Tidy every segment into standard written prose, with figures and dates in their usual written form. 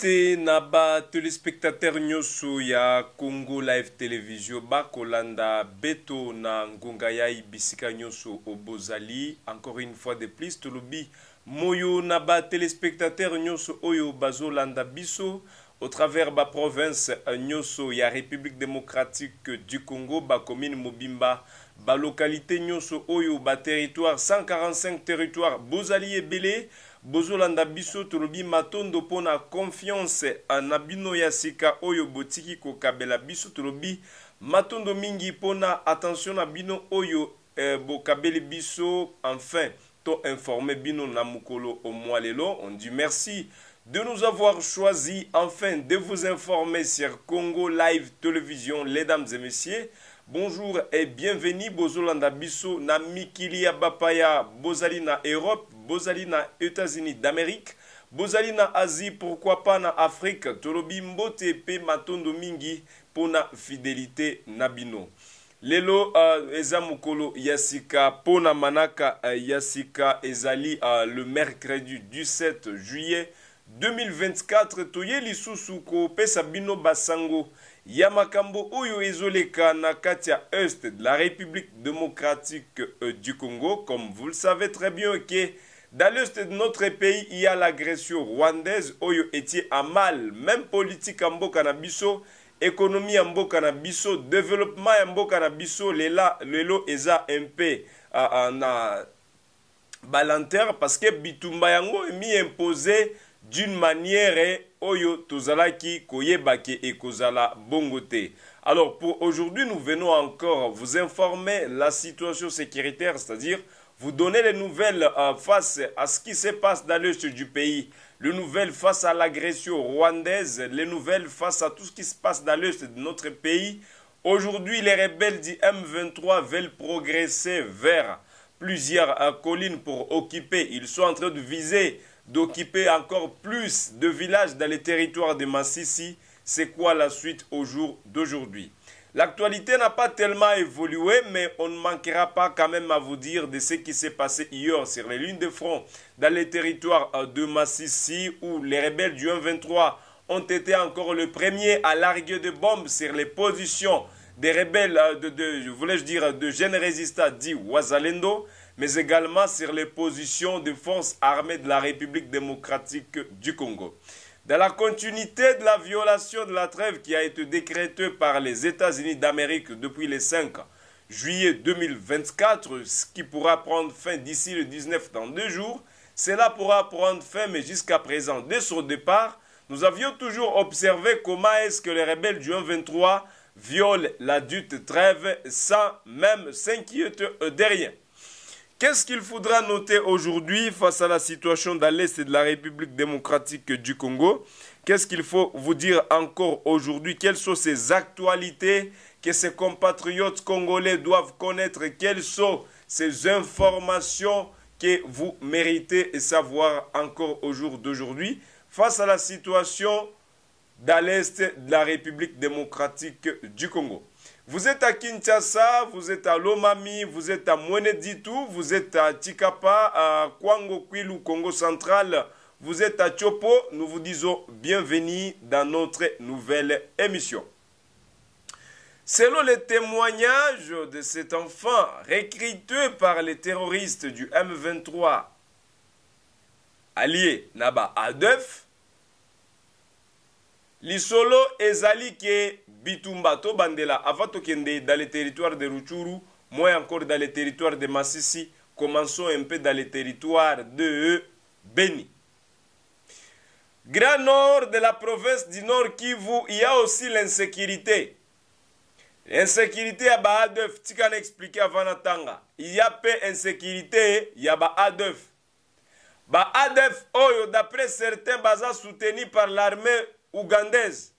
Bote naba téléspectateur nyoso ya Congo Live Television bakolanda beto na ngonga ya ibisika nyoso obozali encore une fois de plus tolobi moyo naba téléspectateur nyoso oyo bazolanda biso au travers ba province nyoso ya République démocratique du Congo ba commune Mobimba ba localité nyoso oyo ba territoire 145 territoire bozali ebele Bozolanda biso tolobi matondo pona confiance anabino yasika oyo botiki kokabela biso tolobi matondo mingi pona attention na bino oyo bokabeli biso enfin to informer bino na mukolo au mois lelo on dit merci de nous avoir choisi enfin de vous informer sur Congo Live Télévision mesdames et messieurs. Bonjour et bienvenue Bozolanda biso na mikili ya bapaya bozali na Europe bozali na États-Unis d'Amérique bozali na Asie pourquoi pas na Afrique tolobi mbote pe matondo mingi pona fidélité nabino lelo eza mukolo yasika pona manaka yasika ezali le mercredi 17 juillet 2024 toye lisusu ko pesa bino basango ya makambo oyo ezoleka na kati ya Est de la République démocratique du Congo comme vous le savez très bien que dans l'Est de notre pays il y a l'agression rwandaise oyo était à mal même politique en mboka na biso économie en mboka na biso développement en mboka na biso lelo eza MP na balanter parce que bitumba yango mi imposé d'une manière oyo tozalaki koyebake et kozala bongote. Alors pour aujourd'hui nous venons encore vous informer la situation sécuritaire, c'est-à-dire vous donner les nouvelles face à ce qui se passe dans l'est du pays, les nouvelles face à l'agression rwandaise, les nouvelles face à tout ce qui se passe dans l'est de notre pays. Aujourd'hui les rebelles du M23 veulent progresser vers plusieurs collines pour occuper, ils sont en train de viser d'occuper encore plus de villages dans les territoires de Masisi. C'est quoi la suite au jour d'aujourd'hui? L'actualité n'a pas tellement évolué, mais on ne manquera pas quand même à vous dire de ce qui s'est passé hier sur les lignes de front dans les territoires de Masisi où les rebelles du 1-23 ont été encore le premier à larguer des bombes sur les positions des rebelles de jeunes résistants dit Wazalendo, mais également sur les positions des forces armées de la République démocratique du Congo. Dans la continuité de la violation de la trêve qui a été décrétée par les États-Unis d'Amérique depuis le 5 juillet 2024, ce qui pourra prendre fin d'ici le 19 dans 2 jours, cela pourra prendre fin, mais jusqu'à présent, dès son départ, nous avions toujours observé comment est-ce que les rebelles du 1-23 violent la dite trêve sans même s'inquiéter de rien. Qu'est-ce qu'il faudra noter aujourd'hui face à la situation dans l'Est de la République démocratique du Congo? Qu'est-ce qu'il faut vous dire encore aujourd'hui? Quelles sont ces actualités que ces compatriotes congolais doivent connaître? Quelles sont ces informations que vous méritez et savoir encore au jour d'aujourd'hui face à la situation dans l'Est de la République démocratique du Congo? Vous êtes à Kinshasa, vous êtes à Lomami, vous êtes à Mweneditou, vous êtes à Tikapa, à Kwango-Kwilu, Congo central, vous êtes à Tchopo. Nous vous disons bienvenue dans notre nouvelle émission. Selon les témoignages de cet enfant recruté par les terroristes du M23, allié Naba Adef, l'isolo ezali ke bitumba to bandela avant to kende dans les territoires de Ruchuru, moins encore dans les territoires de Masisi, commençons un peu dans les territoires de Beni. Grand nord de la province du Nord Kivu, il y a aussi l'insécurité. L'insécurité à Baadef, tu can expliquer avant Natanga. Il y a paix insécurité, il y a Baadef. Baadef, oyo d'après certains bazas soutenus par l'armée ougandaise.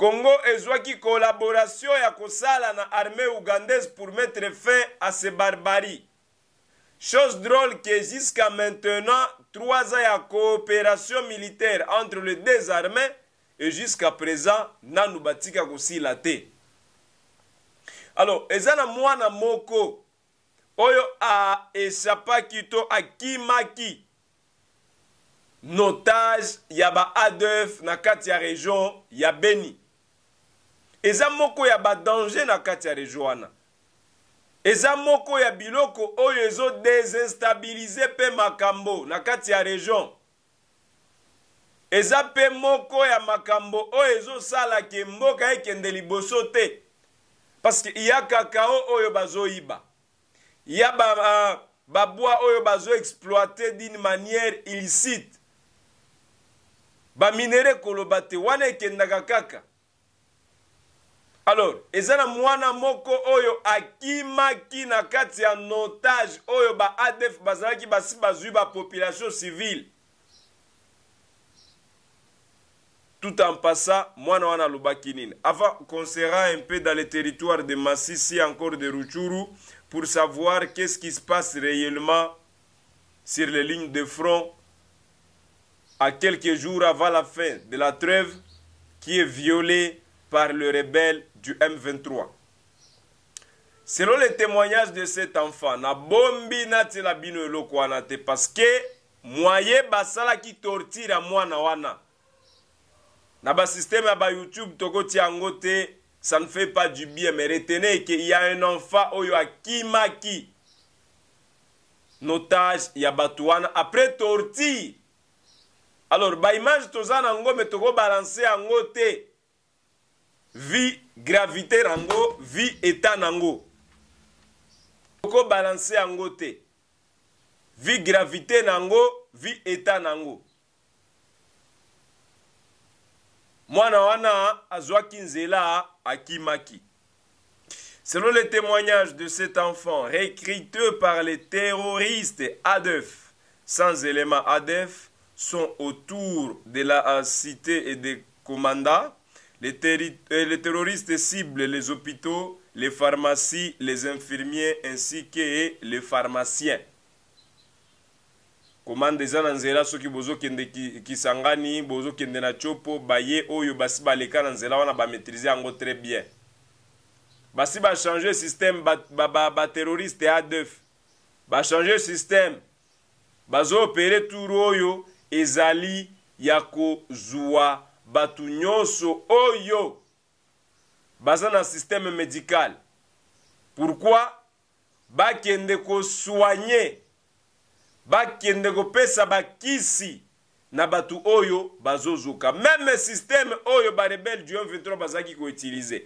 Congo ezwaki collaboration ya kosala na armée ougandaise pour mettre fin à ces barbaries. Chose drôle que jusqu'à maintenant, 3 ans ya coopération militaire entre les deux armées et jusqu'à présent, nanu batika kosila te. Alors, ezana mwana moko oyo a esapaki to akimaki notage yaba Adolf na kati ya région ya Beni. Eza moko yaba danger na kati ya région wana. Eza moko ya biloko oyo ezo désinstabiliser pe makambo na kati ya région. Eza pe moko ya makambo oyo ezo sala ke mboka ekende liboso te. Parce que ya kakao oyo bazo iba. Ya babwa oyo bazo exploiter d'une manière illicite. Ba minere kolobate wana ekendaka kaka. Alors, ezana mwana moko oyo akimaki na kati ya notage oyo ba ADF bazalaki basi bazwi ba population civile. Tout en passant, mwana wana lobaki nini. Avant qu'on sera un peu dans le territoire de Masisi, encore de Rutshuru, pour savoir qu'est-ce qui se passe réellement sur les lignes de front à quelques jours avant la fin de la trêve qui est violée par le rebelle du M23. Selon les témoignages de cet enfant, na bombi na tila bino eloko wana te parce que moye basala ki tortira mwana wana. Dans le système de YouTube, ça ne fait pas du bien. Mais retenez qu'il y a un enfant qui a kimaki. Notage, il y a Batouana. Après, tortille. Alors, l'image, tout ça, on balancer en côté. Vie, gravité, rango, vie, état, nango. On balancer en côté. Vie, gravité, nango, vie, état, nango. Mwana wana azwaki nzela akimaki. Selon les témoignages de cet enfant, recruté par les terroristes ADF, sans éléments ADF, sont autour de la cité et des commandants. Les terroristes ciblent les hôpitaux, les pharmacies, les infirmiers ainsi que les pharmaciens. Commande eza na nzela soki bozo kende Kisangani, bozo kende na Chopo, baye oyo basi baleka na nzela wana ba maîtriser yango très bien. Basi ba changer système ba terroriste A2. Ba changer système. Bazo opérer tour oyo ezali yako zwa batu nyonso oyo. Baza na système médical. Pourquoi ba kende ko soigner bakende kopesa bakisi na batu oyo bazozuka même système oyo ba rebelle du 23 bazaki ko utiliser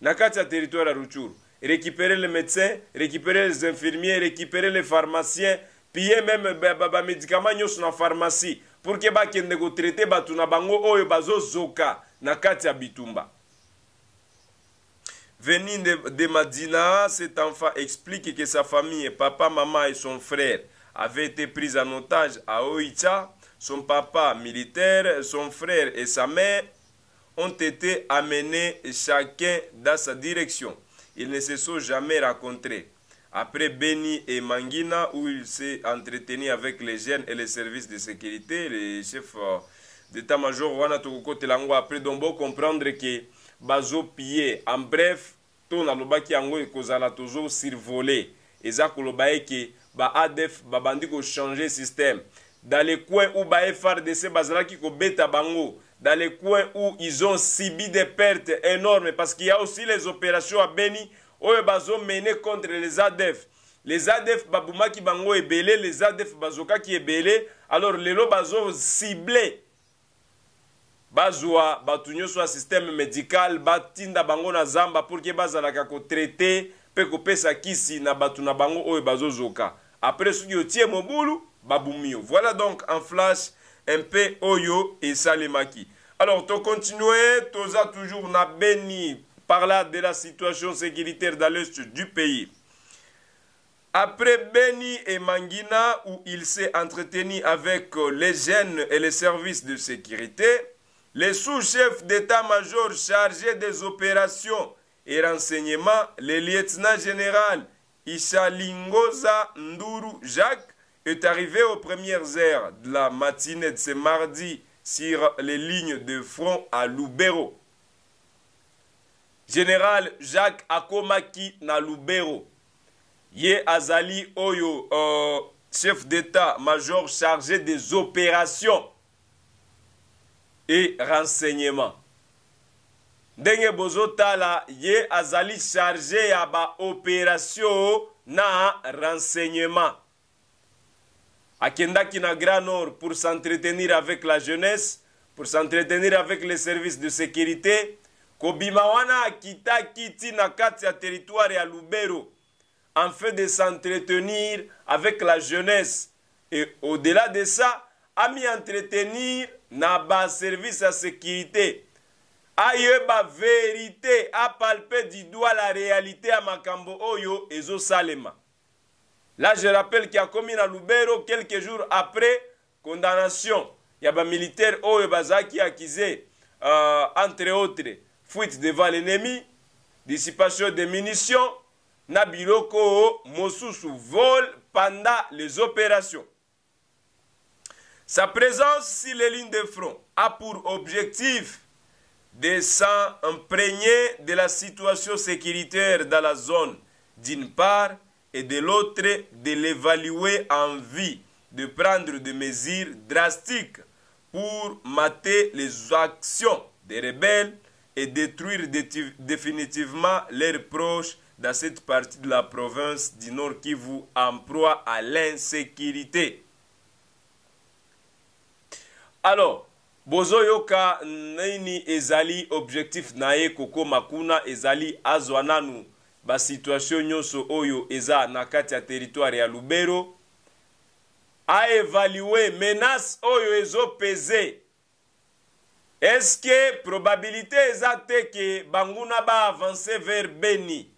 na kati ya territoire ya Rutshuru, récupérer les médecins, récupérer les infirmiers, récupérer les pharmaciens, piller même ba médicaments nyonso na pharmacie pour que bakende ko traiter batu na bango oyo bazozuka na kati ya bitumba. Venu de Madina, cet enfant explique que sa famille, papa, maman et son frère avait été pris en otage à Oicha. Son papa militaire, son frère et sa mère ont été amenés chacun dans sa direction. Ils ne se sont jamais rencontrés. Après Beni et Mangina, où il s'est entretenu avec les jeunes et les services de sécurité, les chefs d'état-major Wana Tokoko Telango, après Dombo, comprendre que Bazo pillé. En bref, tout naloba ki yango ekozala tozo survolé. Eza koloba eke ba ADF ba bandi ko changer système dans les coins où ba FRDC bazala ki ko beta bango, dans les coins où ils ont subi des pertes énormes parce qu'il y a aussi les opérations à Beni oyo bazo mené contre les ADF. Les ADF babumaki bango ebele, les ADF bazoka ki ebele, alors lelo bazo ciblé. Bazwa batu nyonso système médical batinda bango na zamba pour que bazala ka ko traiter pe ko pesa kisi na batu na bango oyo bazozoka. Après ce qui otie mobulu babumio. Voilà donc en flash un peu oyo et salemaki. Alors to continuer, toza toujours na Beni par là de la situation sécuritaire dans l'est du pays. Après Beni et Mangina où il s'est entretenu avec les jeunes et les services de sécurité, les sous-chefs d'état-major chargés des opérations et renseignements, le lieutenant-général Ishalingoza Nduru Jacques est arrivé aux premières heures de la matinée de ce mardi sur les lignes de front à Lubero. Général Jacques Akomaki na Lubero. Ye azali oyo chef d'état-major chargé des opérations et renseignements. Ndenge bozotala ye azali chargé ya ba opération na renseignement. Akendaki na Grand Nord pour s'entretenir avec la jeunesse, pour s'entretenir avec les services de sécurité. Kobima wana akita kiti na kati ya territoire ya Lubero en fait de s'entretenir avec la jeunesse et au-delà de ça, ami entretenir na ba service à sécurité. Aye ba vérité a palper du doigt la réalité à Makambo Oyo et Zosalema. Là, je rappelle qu'il y a commis à Lubero quelques jours après condamnation. Il y a des militaires Oyo Bazaki accusés, entre autres, fuite devant l'ennemi, dissipation des munitions, Nabiroko Mosusu vol pendant les opérations. Sa présence sur les lignes de front a pour objectif de s'imprégner de la situation sécuritaire dans la zone d'une part et de l'autre de l'évaluer en vue de prendre des mesures drastiques pour mater les actions des rebelles et détruire définitivement leurs proches dans cette partie de la province du Nord Kivu en proie à l'insécurité. Alors, Bozoyoka Nini Ezali, objectif Nae Koko Makuna Ezali Azwananu, ba situation Nyoso Oyo Eza Nakatia territoire ya Lubero, a évalué menace Oyo Ezo pesé. Est-ce que probabilité exacte que Banguna ba avancer vers Beni,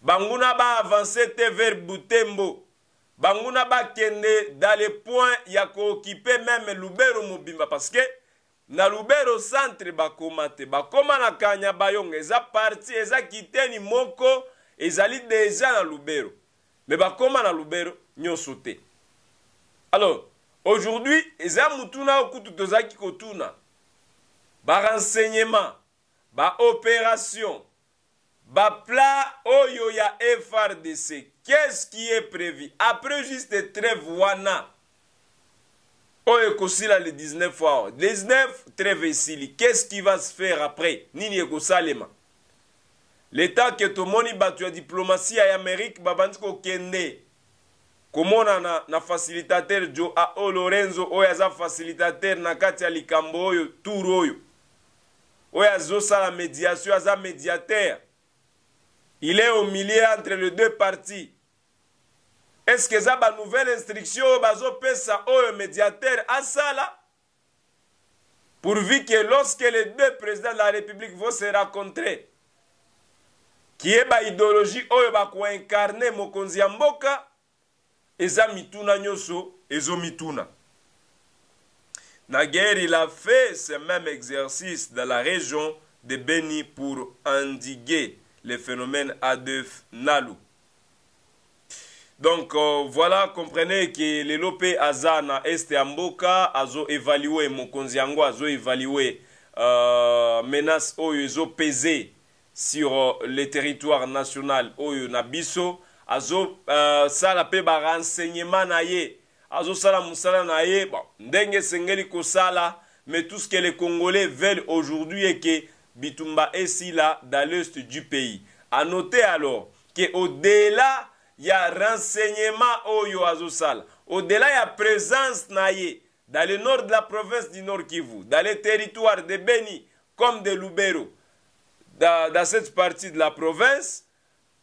Banguna ba avancer vers Butembo? Banguna ba kende dans les points yako occuper même Lubero Mobimba parce que na Lubero centre bakomate bakoma na kanya bayonga eza parti eza kiteni moko ezali déjà na Lubero mais bakoma na Lubero nyonso te. Alors aujourd'hui eza mutuna okutu tozaki kotuna ba renseignement ba opération ba plat oyo ya FRDC. Qu'est-ce qui est prévu? Après juste trêve wana, oekosila les 19 heures, les 19 trêves ici, qu'est-ce qui va se faire après? Nini ekosalema. L'état que tomoni batu ya diplomatie ya Amérique babandiko kende. Komona na facilitateur Jo A.O. Lorenzo oyaza facilitateur na kati ya likambo oyo tour oyo. Oyazo sala médiation aza médiateur. Il est au milieu entre les deux parties. Est-ce que ça va nouvelle instruction bazo pesa au médiateur à ça là? Pourvu que lorsque les deux présidents de la République vont se rencontrer, qui est ba idéologie au ba ko incarner mokonzi ya mboka ezamituna nyoso ezomituna. Naguère il a fait ce même exercice dans la région de Beni pour endiguer le phénomène Adolf Nalu. Donc voilà, comprenez que les lopé azana este amboka azo évalué mokonzi yango azo évalué menace oyo ezo pesé sur le territoire national oyo na biso azo sala pe ba renseignement na ye azo sala musala na ye bon ndenge sengeli kosala mais tout ce que les Congolais veulent aujourd'hui est que Bitumba est ici là dans l'est du pays. A noter alors qu'au-delà, il y a renseignement au Yoazosal. Au-delà, il y a présence naïe dans le nord de la province du Nord Kivu, dans les territoires de Beni comme de Lubero, dans cette partie de la province.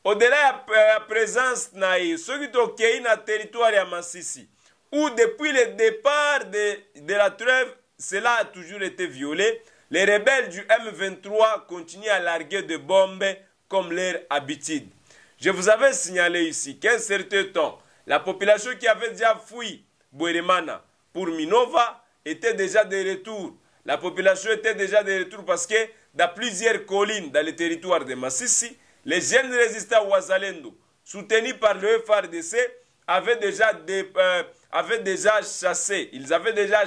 Au-delà, il y a présence naïe, ceux qui ont créé dans le territoire de Masisi, où depuis le départ de la trêve, cela a toujours été violé. Les rebelles du M23 continuent à larguer des bombes comme leur habitude. Je vous avais signalé ici qu'un certain temps, la population qui avait déjà fui Boueremana pour Minova était déjà de retour. La population était déjà de retour parce que dans plusieurs collines dans le territoire de Masisi, les jeunes résistants Ouazalendo, soutenus par le FARDC, avaient déjà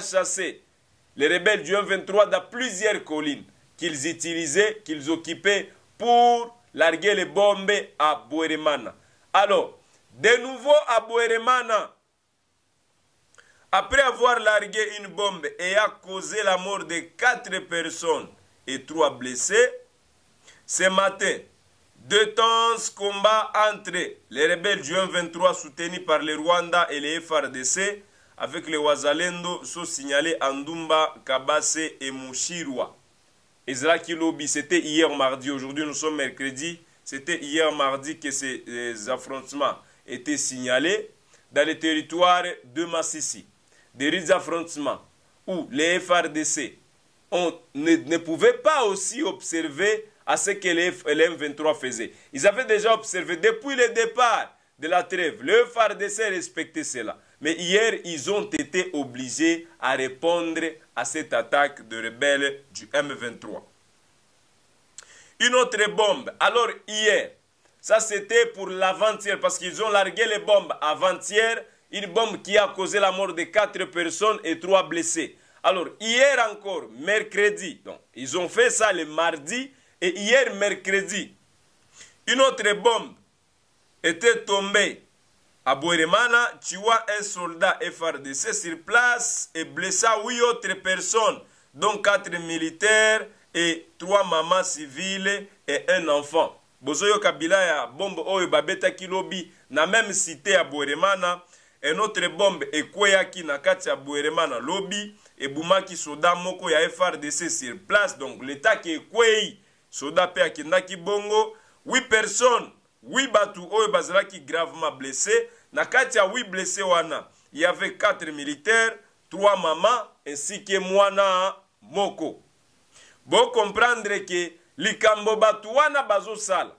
chassé. Les rebelles du 1-23 dans plusieurs collines qu'ils utilisaient, qu'ils occupaient pour larguer les bombes à Boueremana. Alors, de nouveau à Boueremana, Après avoir largué une bombe ayant causé la mort de 4 personnes et 3 blessés, ce matin, 2 intenses combats entre les rebelles du 23 soutenus par le Rwanda et les FRDC avec les Wazalendo sont signalés à Ndumba, Kabase et Mushirwa. Ezra Kilobi, c'était hier mardi, aujourd'hui nous sommes mercredi, c'était hier mardi que ces affrontements étaient signalés dans le territoire de Masisi. Des rides affrontements où les FRDC ne pouvaient pas aussi observer à ce que les M23 faisaient. Ils avaient déjà observé depuis le départ de la trêve. Le FARDC respectait cela. Mais hier, ils ont été obligés à répondre à cette attaque de rebelles du M23. Une autre bombe. Alors hier, ça c'était pour l'avant-hier, parce qu'ils ont largué les bombes avant-hier. Une bombe qui a causé la mort de 4 personnes et 3 blessés. Alors hier encore, mercredi, donc, ils ont fait ça le mardi. Et hier, mercredi, une autre bombe était tombée à Boeremana, tuant un soldat FRDC sur place et blessa 8 autres personnes, dont 4 militaires et 3 mamans civiles et 1 enfant. Bozoyo Kabila ya bombe oyo babeta kilobi na même cité à Boeremana. Une autre bombe ekweyaki na kati ya Boeremana lobby et bumaki soda moko ya FRDC sur place, donc l'état qui ekweyi soda pe akendaki bongo. 8 personnes, 8 batu oyo bazalaki gravement blessés. Na kati ya 8 blessés wana, il y avait 4 militaires, 3 mamans ainsi que mwana moko. Bon comprendre que likambo batu wana bazo sala.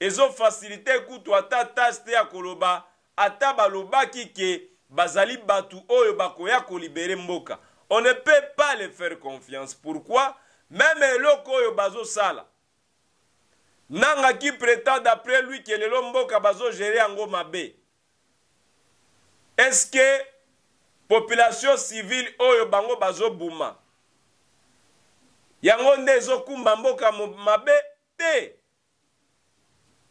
Ezo facilité kutu ata taste ya koloba, ata balobaki ke bazali batu oyo bakoya ko libérer mboka. On ne peut pas les faire confiance. Pourquoi? Même loko yo bazo sala. Nanga qui prétend d'après lui que le lombo kabazo géré en Gomabé. Est-ce que population civile oyo bango bazo bouma? Yango ndezo kumbambo kamabé te.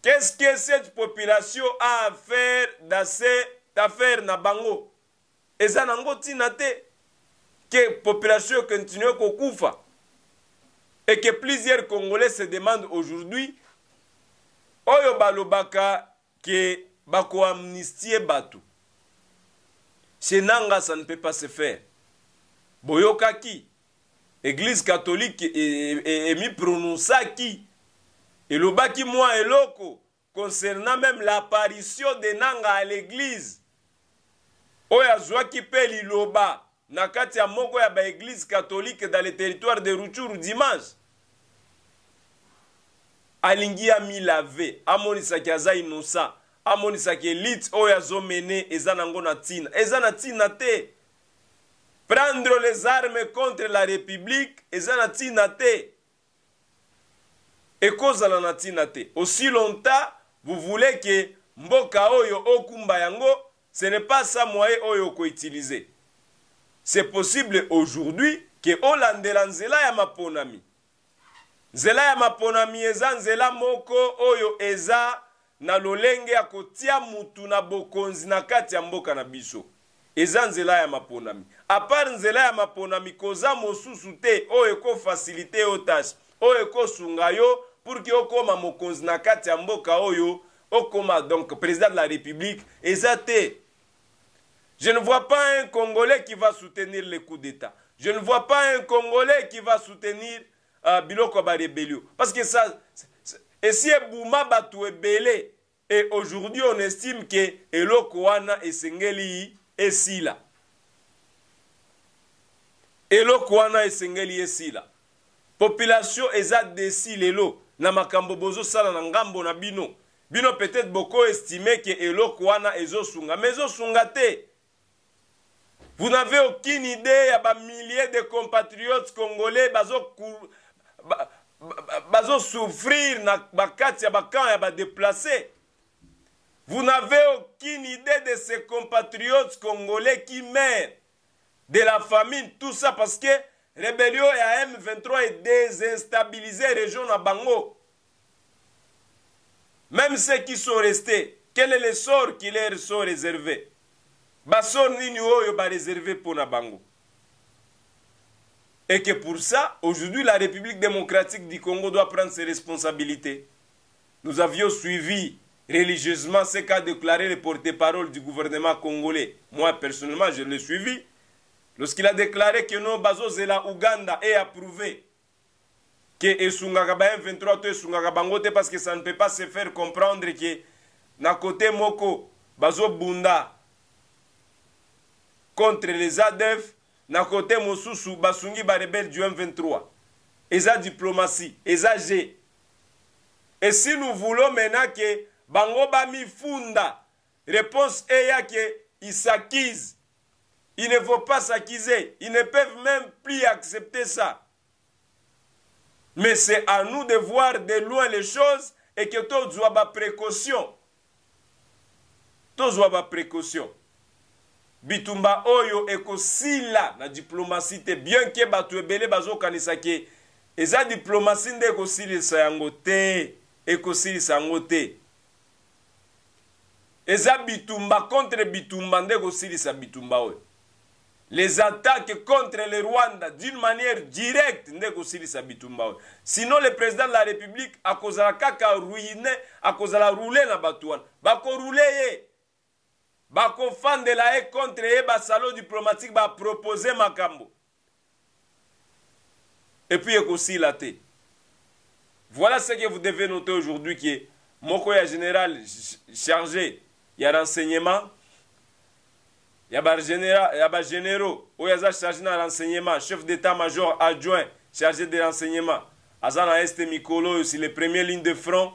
Qu'est-ce que cette population a à faire dans cette affaire na bango? Et ça nango tinate que population continue kokufa. Et que plusieurs Congolais se demandent aujourd'hui oyo balobaka ke bako amnistie batu. Chez Nanga, ça ne peut pas se faire. Boyokaki, Église catholique et mi prononçaki et lobaki moi et loko concernant même l'apparition de Nanga à l'église. Oya zwaki peli loba nakati ya moko ya ba Église catholique dans le territoire de Rutshuru dimanche. Alingi ami lave, amonisaki aza innocent, amonisaki élite oya zo mené eza nango na tina. Eza na tina te. Prendre les armes contre la République, eza na tina te. Ekozala na tina te. Aussi longtemps vous voulez que mboka oyo okumba yango, ce n'est pas ça moyen oyo ko utiliser. C'est possible aujourd'hui que Olandela nzela ya maponami. Nzela ya maponami eza nzela moko oyo eza na lolenge ya kotia mutu na bokonzi na kati ya mboka na biso. Eza nzela ya maponami. A part nzela ya maponami koza mosusu te oyo ko facilite otage, oyo ko sunga yo pour ki okoma mokonzi na kati ya mboka oyo okoma donc président de la République eza te. Je ne vois pas un Congolais qui va soutenir les coups d'État. Je ne vois pas un Congolais qui va soutenir Biloko ba rébellion. Parce que ça... Et si Bouma Batou est belé, et aujourd'hui on estime que Elokwana et Sengeli est si là. Elokwana et Sengeli est si là. Population exacte de si l'élo. Namakambo bozo sala nangambo na bino. Bino peut-être beaucoup estimé que Elokwana et Zosunga. Mais Zosunga te. Vous n'avez aucune idée, il y a des milliers de compatriotes congolais qui vont souffrir, qui vont déplacer. Vous n'avez aucune idée de ces compatriotes congolais qui meurent de la famine, tout ça parce que la rébellion et la M23 est désinstabilisée la région de Bango. Même ceux qui sont restés, quel est le sort qui leur sont réservés? baso nini oyo ba réservé pona bango. Et que pour ça, aujourd'hui, la République démocratique du Congo doit prendre ses responsabilités. Nous avions suivi religieusement ce qu'a déclaré le porte-parole du gouvernement congolais. Moi, personnellement, je l'ai suivi. Lorsqu'il a déclaré que nos basos et la Ouganda aient approuvé que Esungagabayen 23 Esungagabangote parce que ça ne peut pas se faire comprendre que d'un côté Moko, Bazo Bunda contre les ADF, d'un côté Mosusu, Basungi Barebel du M23. Et ça diplomatie, et ça G. Et si nous voulons maintenant que Bangoba Mifunda, réponse est qu'ils s'acquisent. Il ne faut pas s'acquiser. Ils ne peuvent même plus accepter ça. Mais c'est à nous de voir de loin les choses et que tous doivent avoir précaution. Tous doivent avoir précaution. Bitumba Oyo eko sila na diplomatie te bien que batuebele bazo kanisake. Et ça diplomatie ndeko sila sangote, eko sila sangote. Et ça bitumba contre bitumba ndeko sila sa bitumba oyo. Les attaques contre le Rwanda d'une manière directe, sinon le président de la République a causé la caca ruiné, a causé la roulée na batouane. Bako roulé, bako fan de la haie contre les salon diplomatique va proposer Makambo. Et puis aussi la thé. Voilà ce que vous devez noter aujourd'hui qui est Mokoya général chargé, il y a renseignement. Il y a des généraux, chargés de renseignement, chef d'état-major adjoint, chargé de renseignement. Azana Est Mikolo, c'est les premières lignes de front.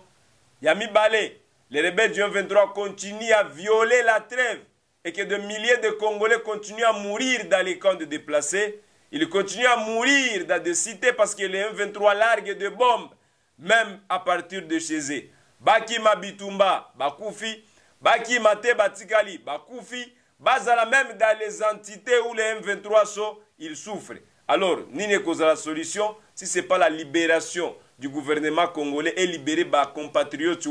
Il y a Mibale, les rebelles du 23 continuent à violer la trêve et que de milliers de Congolais continuent à mourir dans les camps de déplacés. Ils continuent à mourir dans des cités parce que les 23 larguent de bombes, même à partir de chez eux. Bakima Bitumba, Bakoufi, Bakima Te Batikali, Bakoufi, Bazala même dans les entités où les M23 sont, ils souffrent. Alors, ni ne cause la solution, si ce n'est pas la libération du gouvernement congolais, et libérer les compatriotes,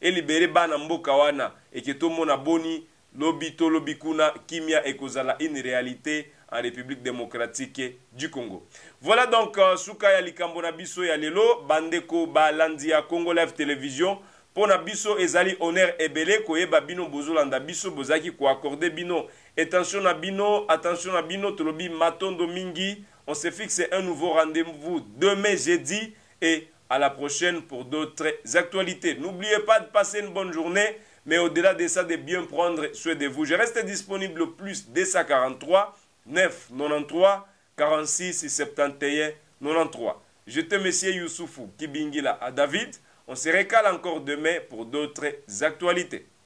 et libérer les Mbokawana, et que tout le monde a boni, l'obito, l'obikuna, kimia, et cause la une réalité en République démocratique du Congo. Voilà donc, Soukaya Likambona Bisso Yalelo, Bandeko, Balandia, Congo Live Télévision. On a biso ezali honneur ebele koyeba bino bozolanda biso bozaki ko accorder bino attention na bino tolobi matondo mingi. On se fixe un nouveau rendez-vous demain jeudi et à la prochaine pour d'autres actualités. N'oubliez pas de passer une bonne journée, mais au-delà de ça de bien prendre soin de vous. Je reste disponible au plus 243 993 46 71 93. J'étais monsieur Youssoufou Kibingila à David. On se recale encore demain pour d'autres actualités.